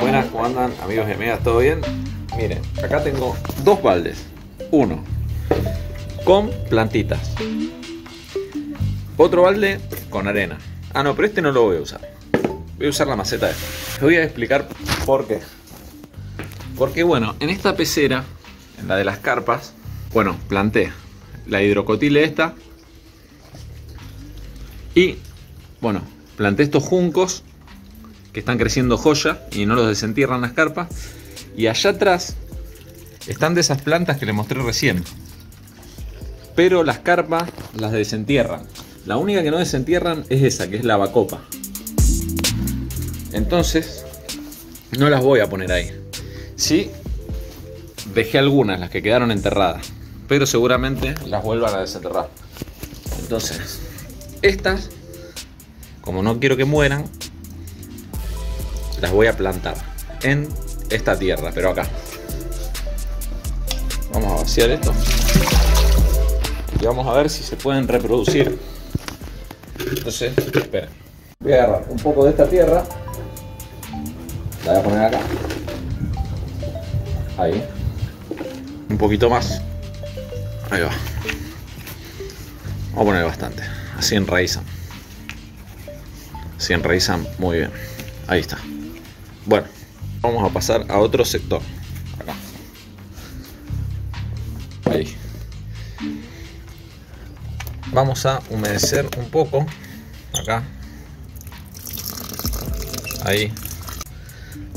Buenas, ¿cómo andan, amigos y amigas? ¿Todo bien? Miren, acá tengo dos baldes. Uno con plantitas, otro balde con arena. Ah, no, pero este no lo voy a usar. Voy a usar la maceta esta. Les voy a explicar por qué. Porque bueno, en esta pecera, en la de las carpas, bueno, planté la hidrocotile esta. Y bueno, planté estos juncos que están creciendo joya y no los desentierran las carpas. Y allá atrás están de esas plantas que les mostré recién, pero las carpas las desentierran. La única que no desentierran es esa, que es la bacopa. Entonces, no las voy a poner ahí. Sí, dejé algunas, las que quedaron enterradas, pero seguramente las vuelvan a desenterrar. Entonces, estas, como no quiero que mueran, las voy a plantar en esta tierra, pero acá. Vamos a vaciar esto y vamos a ver si se pueden reproducir. Entonces, esperen. Voy a agarrar un poco de esta tierra, la voy a poner acá. Ahí. Un poquito más. Ahí va. Vamos a poner bastante. Así enraizan. Así enraizan muy bien. Ahí está. Bueno, vamos a pasar a otro sector. Acá. Ahí. Vamos a humedecer un poco. Acá. Ahí.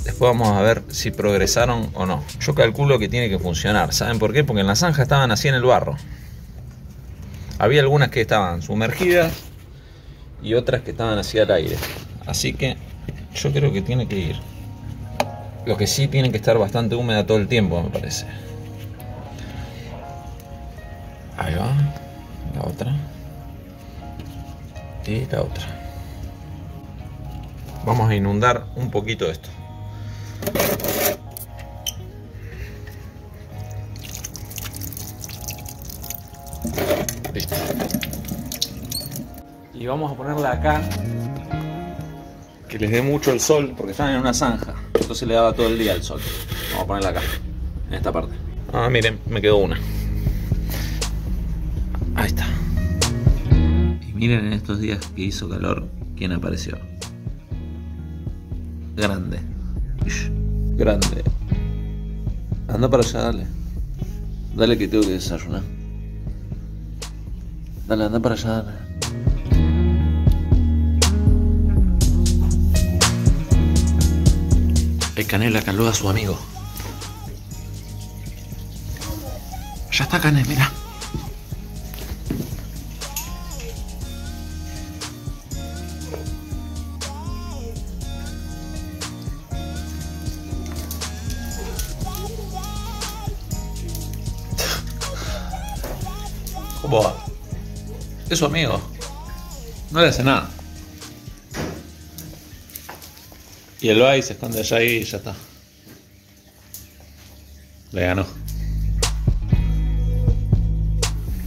Después vamos a ver si progresaron o no. Yo calculo que tiene que funcionar. ¿Saben por qué? Porque en la zanja estaban así en el barro. Había algunas que estaban sumergidas y otras que estaban así al aire. Así que yo creo que tiene que ir. Lo que sí, tienen que estar bastante húmeda todo el tiempo, me parece. Ahí va. La otra. Y la otra. Vamos a inundar un poquito esto. Listo. Y vamos a ponerla acá, que les dé mucho el sol, porque están en una zanja, entonces le daba todo el día el sol. Vamos a ponerla acá, en esta parte. Ah, miren, me quedó una. Ahí está. Y miren, en estos días que hizo calor, ¿quién apareció? Grande. Grande. Anda para allá, dale. Dale, que tengo que desayunar. Dale, anda para allá, dale. El Canela saluda a su amigo. Ya está Canela, mira. Boa. Eso, amigo, no le hace nada. Y el Bay se esconde allá y ya está. Le ganó.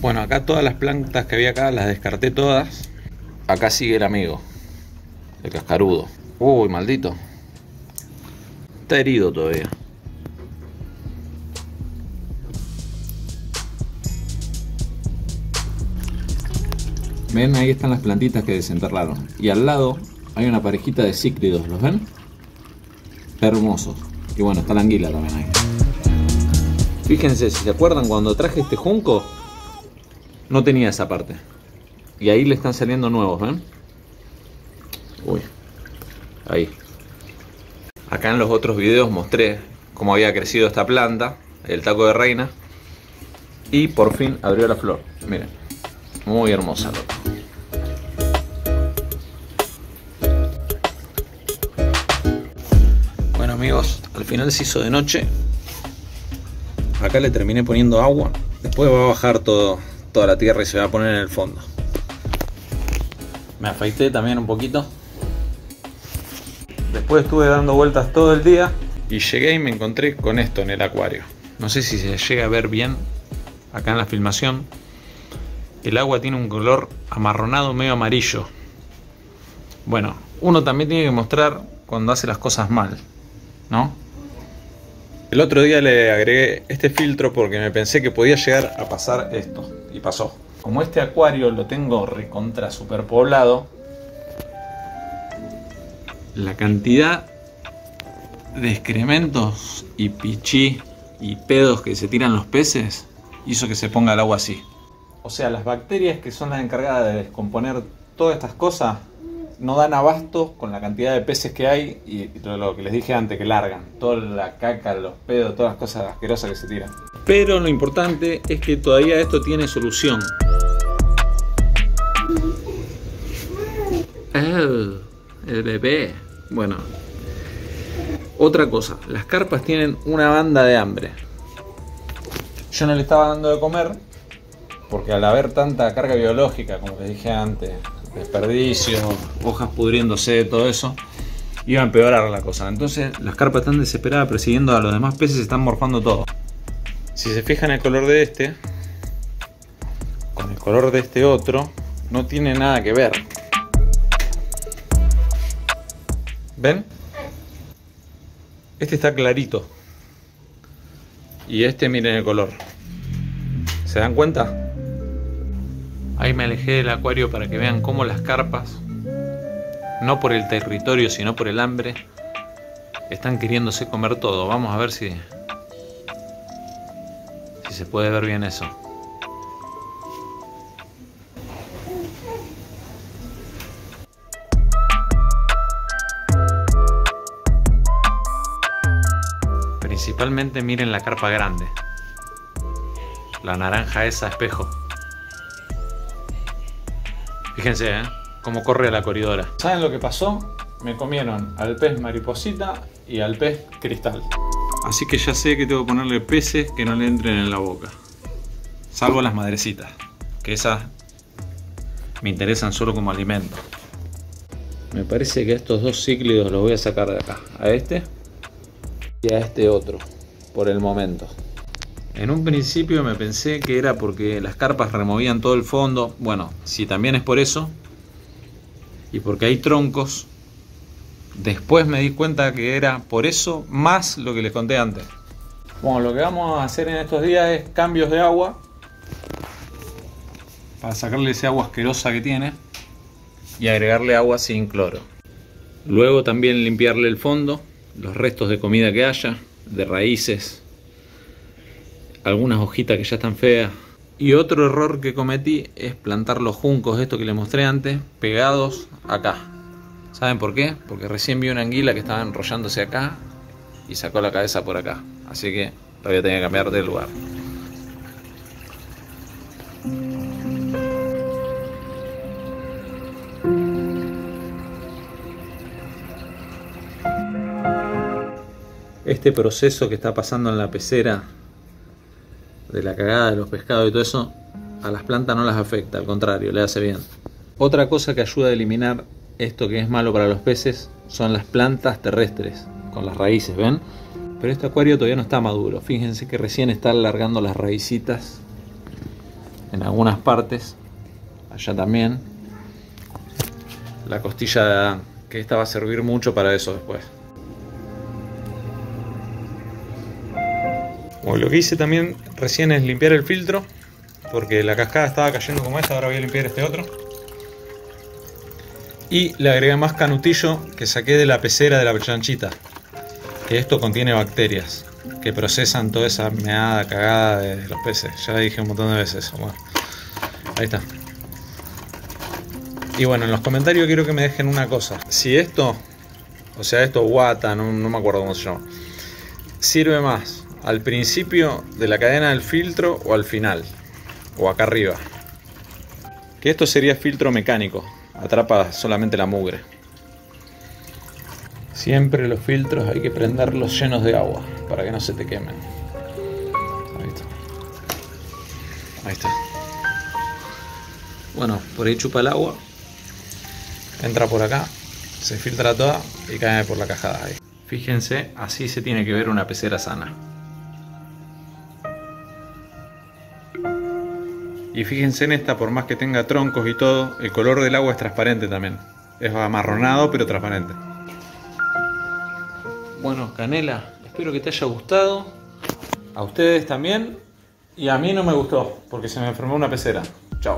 Bueno, acá todas las plantas que había acá las descarté todas. Acá sigue el amigo, el cascarudo. Uy, maldito. Está herido todavía. Ven, ahí están las plantitas que desenterraron. Y al lado hay una parejita de cíclidos, ¿los ven? Hermosos. Y bueno, está la anguila también ahí. Fíjense, si se acuerdan, cuando traje este junco, no tenía esa parte. Y ahí le están saliendo nuevos, ¿ven? Uy, ahí. Acá en los otros videos mostré cómo había crecido esta planta, el taco de reina. Y por fin abrió la flor, miren. Muy hermosa. Bueno, amigos, al final se hizo de noche. Acá le terminé poniendo agua. Después va a bajar toda la tierra y se va a poner en el fondo. Me afeité también un poquito. Después estuve dando vueltas todo el día y llegué y me encontré con esto en el acuario. No sé si se llega a ver bien acá en la filmación. El agua tiene un color amarronado, medio amarillo. Bueno, uno también tiene que mostrar cuando hace las cosas mal. ¿no? El otro día le agregué este filtro porque me pensé que podía llegar a pasar esto, y pasó. Como este acuario lo tengo recontra superpoblado, la cantidad de excrementos y pichí y pedos que se tiran los peces hizo que se ponga el agua así. O sea, las bacterias que son las encargadas de descomponer todas estas cosas no dan abasto con la cantidad de peces que hay y lo que les dije antes, que largan toda la caca, los pedos, todas las cosas asquerosas que se tiran. Pero lo importante es que todavía esto tiene solución. Oh, el bebé. Bueno, otra cosa, las carpas tienen una banda de hambre. Yo no le estaba dando de comer porque al haber tanta carga biológica, como les dije antes, desperdicios, hojas pudriéndose, todo eso, iba a empeorar la cosa. Entonces las carpas están desesperadas persiguiendo a los demás peces, se están morfando todo. Si se fijan el color de este con el color de este otro, no tiene nada que ver. ¿Ven? Este está clarito y este, miren el color. ¿Se dan cuenta? Ahí me alejé del acuario para que vean cómo las carpas, no por el territorio sino por el hambre, están queriéndose comer todo. Vamos a ver si se puede ver bien eso. Principalmente miren la carpa grande, la naranja esa espejo. Fíjense, ¿eh? Cómo corre la corredora. ¿Saben lo que pasó? Me comieron al pez mariposita y al pez cristal. Así que ya sé que tengo que ponerle peces que no le entren en la boca. Salvo las madrecitas, que esas me interesan solo como alimento. Me parece que a estos dos cíclidos los voy a sacar de acá. A este y a este otro, por el momento. En un principio me pensé que era porque las carpas removían todo el fondo. Bueno, sí, también es por eso y porque hay troncos. Después me di cuenta que era por eso más lo que les conté antes. Bueno, lo que vamos a hacer en estos días es cambios de agua para sacarle ese agua asquerosa que tiene y agregarle agua sin cloro. Luego también limpiarle el fondo, los restos de comida que haya, de raíces, algunas hojitas que ya están feas. Y otro error que cometí es plantar los juncos, esto que les mostré antes, pegados acá. ¿Saben por qué? Porque recién vi una anguila que estaba enrollándose acá y sacó la cabeza por acá. Así que la voy a tener que cambiar de lugar. Este proceso que está pasando en la pecera, de la cagada de los pescados y todo eso, a las plantas no las afecta, al contrario, le hace bien. Otra cosa que ayuda a eliminar esto que es malo para los peces son las plantas terrestres, con las raíces, ¿ven? Pero este acuario todavía no está maduro, fíjense que recién está alargando las raícitas en algunas partes, allá también. La costilla de Adán, que esta va a servir mucho para eso después. Lo que hice también recién es limpiar el filtro, porque la cascada estaba cayendo como esta. Ahora voy a limpiar este otro. Y le agregué más canutillo que saqué de la pecera de la chanchita, que esto contiene bacterias que procesan toda esa meada cagada de los peces. Ya dije un montón de veces. Bueno, ahí está. Y bueno, en los comentarios quiero que me dejen una cosa. Si esto, o sea esto guata, no me acuerdo cómo se llama, sirve más al principio de la cadena del filtro o al final, o acá arriba, que esto sería filtro mecánico, atrapa solamente la mugre. Siempre los filtros hay que prenderlos llenos de agua para que no se te quemen. Ahí está. Ahí está. Bueno, por ahí chupa el agua, entra por acá, se filtra toda y cae por la cajada ahí. Fíjense, así se tiene que ver una pecera sana. Y fíjense en esta, por más que tenga troncos y todo, el color del agua es transparente también. Es amarronado, pero transparente. Bueno, Canela, espero que te haya gustado. A ustedes también. Y a mí no me gustó porque se me enfermó una pecera. Chao.